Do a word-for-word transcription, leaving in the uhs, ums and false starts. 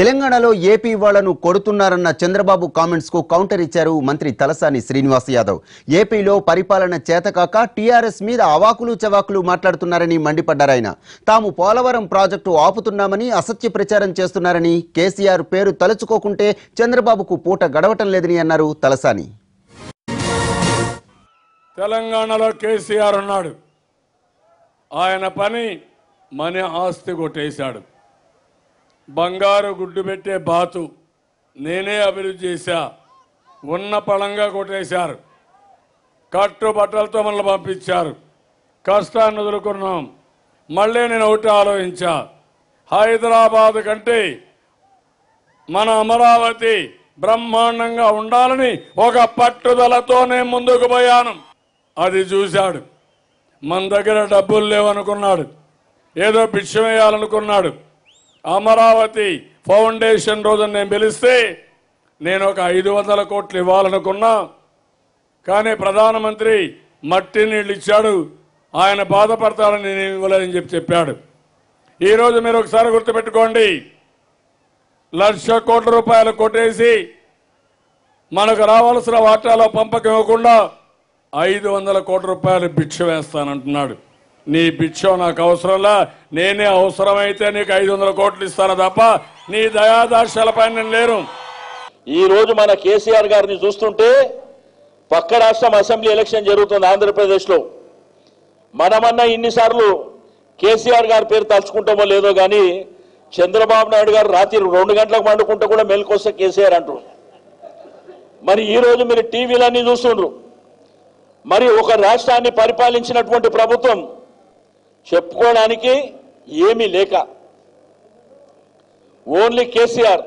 తెలంగాణలో ఏపీ వాళ్ళను కొడుతున్నారన్న చంద్రబాబు కామెంట్స్ కు కౌంటర్ ఇచ్చారు మంత్రి తలసాని శ్రీనివాస్ యాదవ్. ఏపీలో పరిపాలన చేతకాక టీఆర్ఎస్ మీద అవాకులు చవాకులు మాట్లాడుతున్నారని మండిపడ్డారాయన. తాము పోలవరం ప్రాజెక్టు ఆపుతున్నామని అసత్య ప్రచారం చేస్తున్నారని, కేసీఆర్ పేరు తలుచుకోకుంటే చంద్రబాబుకు పూట గడవటం లేదని అన్నారు తలసాని. తెలంగాణలో కేసీఆర్ ఉన్నాడు, ఆయన పని మన ఆస్తి కొట్టేశాడు, బంగారు గుడ్డు పెట్టే బాతు నేనే అభివృద్ధి చేశా, ఉన్న పళంగా కొట్టేశారు, కట్టు బట్టలతో మనల్ని పంపించారు, కష్టాన్ని ఎదుర్కొన్నాం. మళ్ళీ నేను ఒకటి ఆలోచించా, హైదరాబాద్ కంటే మన అమరావతి బ్రహ్మాండంగా ఉండాలని ఒక పట్టుదలతోనే ముందుకు పోయాను. అది చూశాడు, మన దగ్గర డబ్బులు లేవనుకున్నాడు, ఏదో భిక్షం వేయాలనుకున్నాడు. అమరావతి ఫౌండేషన్ రోజున నేను పిలిస్తే నేను ఒక ఐదు వందల కోట్లు ఇవ్వాలనుకున్నా, కానీ ప్రధానమంత్రి మట్టి నీళ్ళు ఇచ్చాడు, ఆయన బాధపడతాడని నేను ఇవ్వలేదని చెప్పి చెప్పాడు. ఈరోజు మీరు ఒకసారి గుర్తుపెట్టుకోండి, లక్ష కోట్ల రూపాయలు కొట్టేసి మనకు రావాల్సిన వాటాలో పంపకం ఇవ్వకుండా ఐదు వందల కోట్ల రూపాయలు భిక్ష వేస్తానంటున్నాడు. నీ బిచ్చో నాకు అవసరంలా, నేనే అవసరమైతే నీకు ఐదు వందల కోట్లు ఇస్తాను తప్ప నీ దయాదాక్షలపై నేను లేను. ఈరోజు మన కేసీఆర్ గారిని చూస్తుంటే పక్క రాష్ట్రం అసెంబ్లీ ఎలక్షన్ జరుగుతుంది ఆంధ్రప్రదేశ్లో. మనమన్నా ఇన్నిసార్లు కేసీఆర్ గారి పేరు తలుచుకుంటామో లేదో కానీ చంద్రబాబు నాయుడు గారు రాత్రి రెండు గంటలకు పండుకుంటూ కూడా మేలుకొస్తే కేసీఆర్ అంటూ. మరి ఈరోజు మీరు టీవీలన్నీ చూస్తుండ్రు. మరి ఒక రాష్ట్రాన్ని పరిపాలించినటువంటి ప్రభుత్వం చెప్పుకోవడానికి ఏమీ లేక ఓన్లీ కేసీఆర్